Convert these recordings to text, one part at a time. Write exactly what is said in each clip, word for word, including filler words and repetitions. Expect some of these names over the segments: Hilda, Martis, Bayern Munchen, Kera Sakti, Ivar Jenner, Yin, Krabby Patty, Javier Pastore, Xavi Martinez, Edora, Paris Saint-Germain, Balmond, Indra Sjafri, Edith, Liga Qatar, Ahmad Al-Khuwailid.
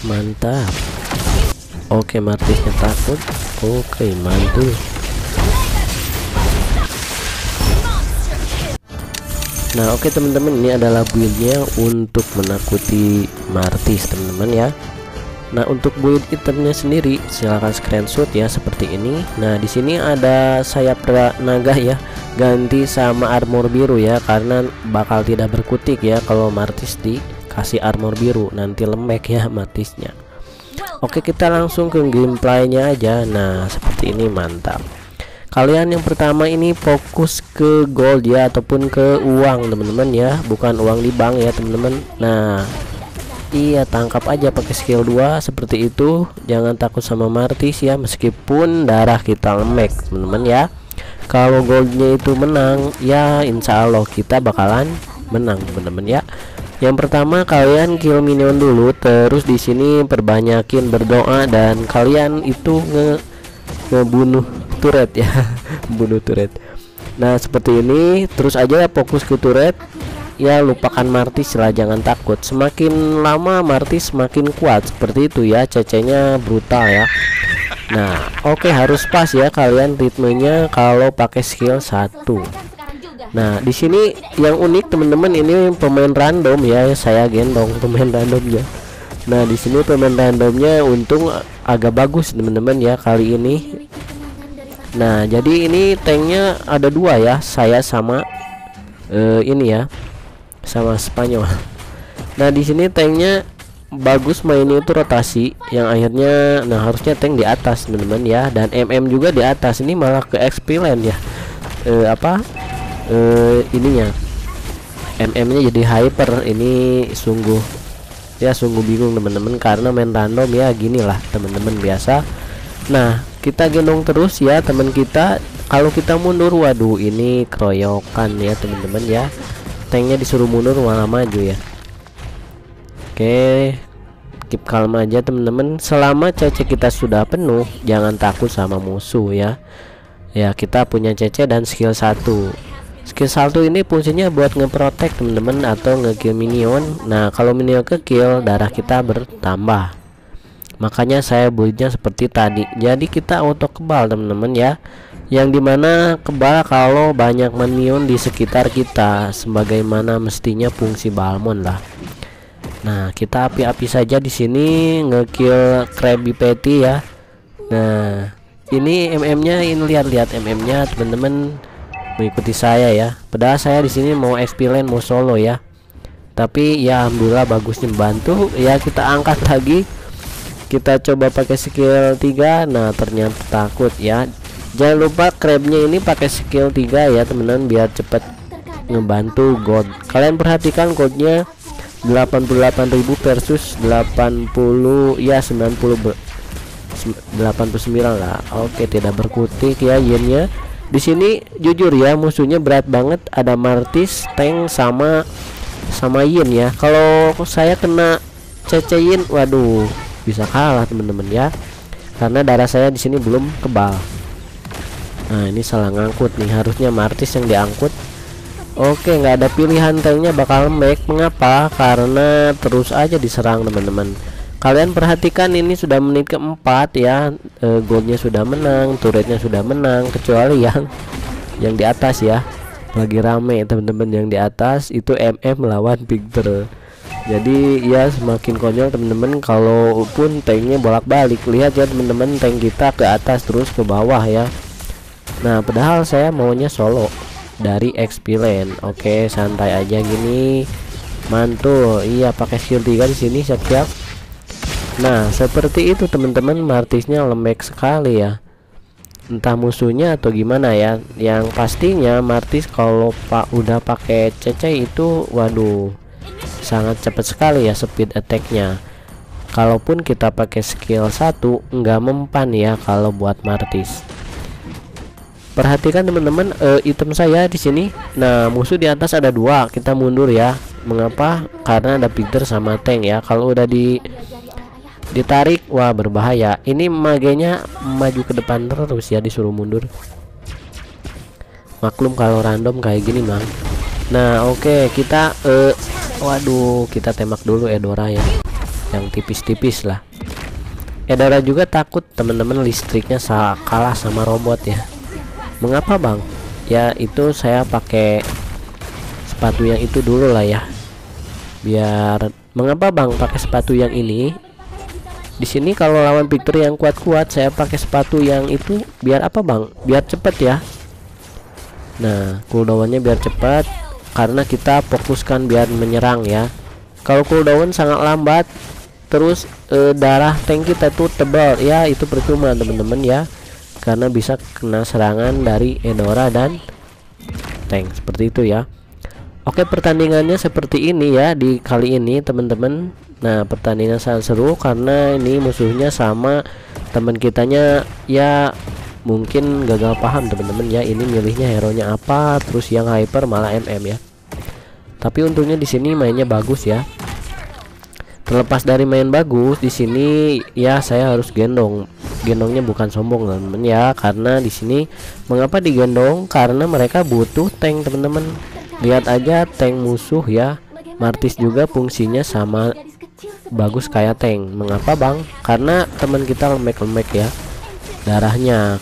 Mantap. Oke, Martisnya takut. Oke, mantul. Nah, oke teman-teman, ini adalah build-nya untuk menakuti Martis, teman-teman ya. Nah, untuk build itemnya sendiri silahkan screenshot ya seperti ini. Nah, di sini ada sayap naga ya, ganti sama armor biru ya, karena bakal tidak berkutik ya kalau Martis dikasih armor biru, nanti lembek ya Martisnya. Oke, kita langsung ke gameplaynya aja. Nah, seperti ini, mantap. Kalian yang pertama ini fokus ke gold ya, ataupun ke uang teman-teman ya, bukan uang di bank ya teman-teman. Nah, iya, tangkap aja pakai skill dua seperti itu. Jangan takut sama Martis ya, meskipun darah kita lemek teman-teman ya. Kalau goldnya itu menang ya, insya Allah kita bakalan menang teman-teman ya. Yang pertama kalian kill minion dulu, terus di sini perbanyakin berdoa, dan kalian itu nge ngebunuh turret ya, bunuh turret. Nah, seperti ini, terus aja fokus ke turret. Ya, lupakan Martis lah, jangan takut. Semakin lama Martis semakin kuat seperti itu ya, cecenya brutal ya. Nah, oke, okay, harus pas ya kalian ritmenya kalau pakai skill satu. Nah, di sini yang unik teman-teman, ini pemain random ya, saya gendong pemain random ya. Nah, di sini pemain randomnya untung agak bagus teman-teman ya kali ini. Nah, jadi ini tanknya ada dua ya, saya sama uh, ini ya, sama Spanyol. Nah, di sini tanknya bagus, mainnya itu rotasi yang akhirnya, nah harusnya tank di atas teman-teman ya, dan mm juga di atas, ini malah ke X P land ya, e, apa e, ininya mm-nya jadi hyper. Ini sungguh ya, sungguh bingung teman-teman, karena main random ya, ginilah teman-teman biasa. Nah, kita gendong terus ya teman kita. Kalau kita mundur, waduh ini keroyokan ya teman-teman ya, tanknya disuruh mundur malah maju ya. Oke, keep calm aja teman-teman. Selama C C kita sudah penuh, jangan takut sama musuh ya. Ya, kita punya C C dan skill satu. Skill satu ini fungsinya buat ngeprotek teman-teman, atau ngekill minion. Nah, kalau minion kekill darah kita bertambah. Makanya saya buildnya seperti tadi. Jadi kita auto kebal teman-teman ya, yang dimana kebal kalau banyak minion di sekitar kita, sebagaimana mestinya fungsi Balmond lah. Nah, kita api-api saja di sini, ngekill Krabby Patty ya. Nah, ini mm-nya, ini lihat-lihat mm-nya teman-teman, mengikuti saya ya. Padahal saya di sini mau X P lane, mau solo ya. Tapi ya alhamdulillah bagusnya bantu ya, kita angkat lagi. Kita coba pakai skill tiga. Nah, ternyata takut ya. Jangan lupa crabnya ini pakai skill tiga ya teman-teman, biar cepet ngebantu gold. Kalian perhatikan goldnya delapan puluh delapan ribu versus delapan puluh ya, sembilan puluh, delapan puluh sembilan lah. Oke, tidak berkutik ya Yin-nya. Di sini jujur ya, musuhnya berat banget, ada Martis, tank, sama sama Yin ya. Kalau saya kena C C Yin, waduh bisa kalah teman-teman ya, karena darah saya di sini belum kebal. Nah, ini salah ngangkut nih, harusnya Martis yang diangkut. Oke, nggak ada pilihan, tanknya bakal make. Mengapa? Karena terus aja diserang teman-teman. Kalian perhatikan, ini sudah menit keempat ya, e, goldnya sudah menang, turretnya sudah menang, kecuali yang yang di atas ya, lagi rame teman-teman. Yang di atas itu mm lawan Victor. Jadi ya semakin konyol teman-teman, kalaupun tanknya bolak-balik. Lihat ya teman-teman, tank kita ke atas terus ke bawah ya. Nah, padahal saya maunya solo dari X P lane. Oke, santai aja gini, mantul. Iya, pakai skill tiga di sini, siap-siap. Nah, seperti itu teman-teman, Martisnya lembek sekali ya, entah musuhnya atau gimana ya. Yang pastinya Martis kalau pak udah pakai C C itu, waduh sangat cepat sekali ya speed attacknya. Kalaupun kita pakai skill satu, nggak mempan ya kalau buat Martis. Perhatikan teman-teman, e, item saya di sini. Nah, musuh di atas ada dua, kita mundur ya. Mengapa? Karena ada Peter sama tank ya. Kalau udah di ditarik, wah berbahaya. Ini magenya maju ke depan terus ya, disuruh mundur. Maklum kalau random kayak gini bang. Nah, oke, okay, kita, uh, waduh, kita tembak dulu Edora ya. yang tipis-tipis lah. Edora juga takut teman-teman listriknya kalah sama robot ya. Mengapa bang? Ya itu saya pakai sepatu yang itu dulu lah ya. Biar mengapa bang pakai sepatu yang ini? Di sini kalau lawan Victor yang kuat-kuat saya pakai sepatu yang itu biar apa bang? Biar cepet ya. Nah cooldownnya biar cepat karena kita fokuskan biar menyerang ya. Kalau cooldown sangat lambat. Terus e, darah tank kita tuh tebal ya, itu percuma teman-teman ya, karena bisa kena serangan dari Edora dan tank seperti itu ya. Oke, pertandingannya seperti ini ya di kali ini teman-teman. Nah pertandingan sangat seru karena ini musuhnya sama teman kitanya ya, mungkin gagal paham teman-teman ya, ini milihnya hero nya apa, terus yang hyper malah mm ya. Tapi untungnya di sini mainnya bagus ya. Terlepas dari main bagus di sini ya, saya harus gendong. Gendongnya bukan sombong teman-teman ya, karena di sini mengapa digendong? Karena mereka butuh tank teman-teman. Lihat aja tank musuh ya. Martis juga fungsinya sama bagus kayak tank. Mengapa bang? Karena teman kita lembek-lembek ya. Darahnya.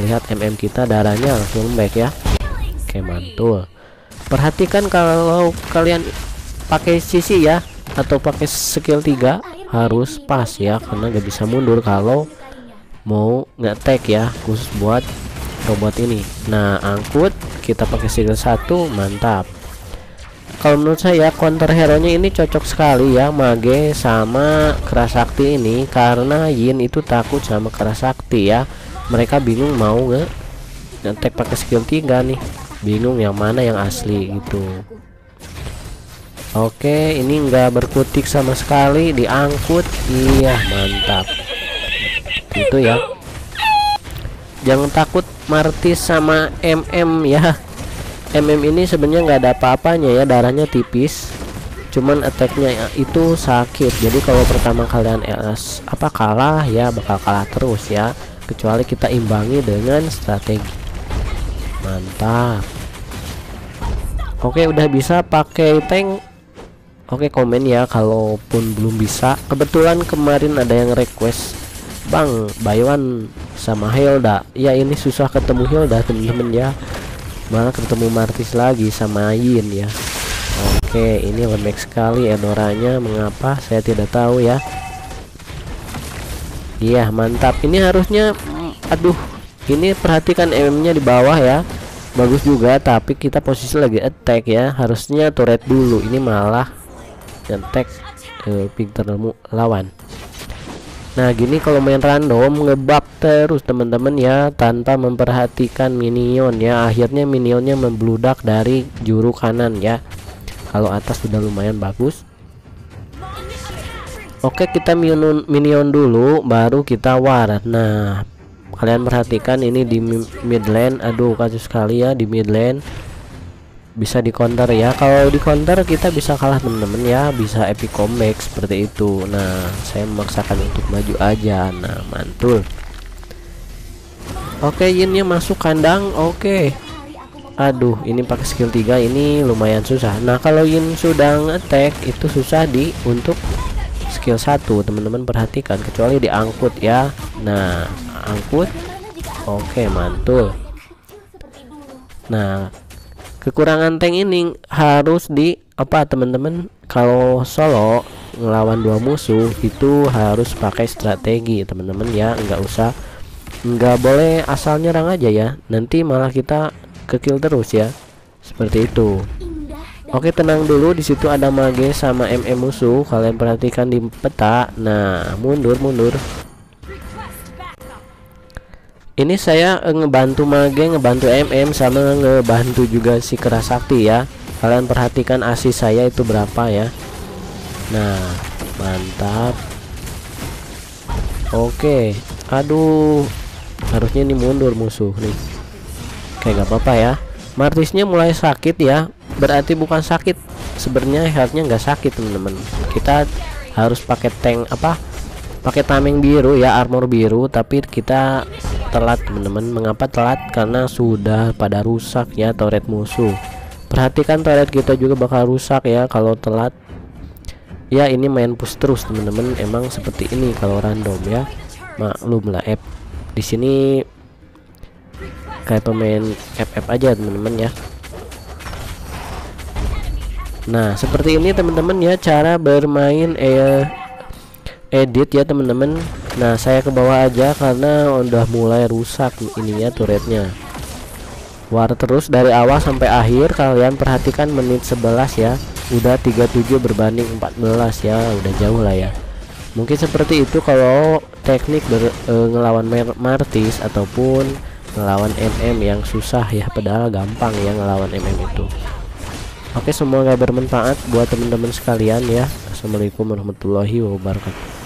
Lihat mm kita darahnya langsung lembek ya. Oke, mantul. Perhatikan kalau kalian pakai sisi ya, atau pakai skill tiga harus pas ya, karena nggak bisa mundur kalau mau nge-attack ya, khusus buat robot ini. Nah angkut kita pakai skill satu, mantap. Kalau menurut saya counter hero nya ini cocok sekali ya, Mage sama Kera Sakti ini, karena Yin itu takut sama Kera Sakti ya, mereka bingung mau nge-attack pakai skill tiga nih, bingung yang mana yang asli gitu. Oke, ini enggak berkutik sama sekali, diangkut. Iya, mantap. Itu ya. Jangan takut Martis sama M M ya. M M ini sebenarnya nggak ada apa-apanya ya, darahnya tipis. Cuman attack-nya itu sakit. Jadi kalau pertama kalian L S apa kalah ya, bakal kalah terus ya, kecuali kita imbangi dengan strategi. Mantap. Oke, udah bisa pakai tank. Oke, komen ya kalaupun belum bisa. Kebetulan kemarin ada yang request bang Baywan sama Hilda ya, ini susah ketemu Hilda temen-temen ya, malah ketemu Martis lagi sama Yin ya. Oke, ini lembek sekali Edoranya, mengapa saya tidak tahu ya. Iya, mantap. Ini harusnya, aduh, ini perhatikan M M-nya di bawah ya, bagus juga, tapi kita posisi lagi attack ya, harusnya turret dulu, ini malah ngetek eh, pinter lawan. Nah gini kalau main random ngebab terus teman-teman ya, tanpa memperhatikan minion ya, akhirnya minionnya membludak dari juru kanan ya. Kalau atas sudah lumayan bagus. Oke, kita minion minion dulu baru kita war. Nah kalian perhatikan ini di mid lane, aduh kasus sekali ya di mid lane, bisa di counter ya. Kalau di counter kita bisa kalah temen-temen ya, bisa epic comeback seperti itu. Nah saya memaksakan untuk maju aja. Nah mantul. Oke, Yinnya masuk kandang. Oke, aduh ini pakai skill tiga, ini lumayan susah. Nah kalau Yin sudah attack itu susah di untuk skill satu teman-teman, perhatikan kecuali diangkut ya. Nah angkut. Oke, mantul. Nah kekurangan tank ini harus di apa teman-teman, kalau solo ngelawan dua musuh itu harus pakai strategi teman-teman ya, nggak usah, nggak boleh asal nyerang aja ya, nanti malah kita kekill terus ya, seperti itu. Oke, tenang dulu, di situ ada Mage sama M M musuh, kalian perhatikan di peta. Nah mundur mundur. Ini saya ngebantu Mage, ngebantu M M, sama ngebantu juga si Kera Sakti ya. Kalian perhatikan asis saya itu berapa ya. Nah mantap. Oke, aduh harusnya ini mundur musuh nih. Oke, gak apa-apa ya. Martisnya mulai sakit ya, berarti bukan sakit, sebenarnya healthnya nggak sakit teman-teman. Kita harus pakai tank apa, pakai tameng biru ya, armor biru, tapi kita telat teman-teman. Mengapa telat? Karena sudah pada rusak ya turret musuh. Perhatikan turret kita juga bakal rusak ya kalau telat Ya ini main push terus temen-temen, emang seperti ini kalau random ya, maklum lah. App di sini kayak pemain F F aja temen-temen ya. Nah seperti ini temen-temen ya cara bermain eh, Edith ya temen-temen. Nah saya ke bawah aja karena udah mulai rusak ininya, turretnya. War terus dari awal sampai akhir. Kalian perhatikan menit sebelas ya, udah tiga puluh tujuh berbanding empat belas ya, udah jauh lah ya. Mungkin seperti itu kalau teknik ber, e, ngelawan Martis ataupun ngelawan M M yang susah ya, padahal gampang ya ngelawan M M itu. Oke, semoga bermanfaat buat teman-teman sekalian ya. Assalamualaikum warahmatullahi wabarakatuh.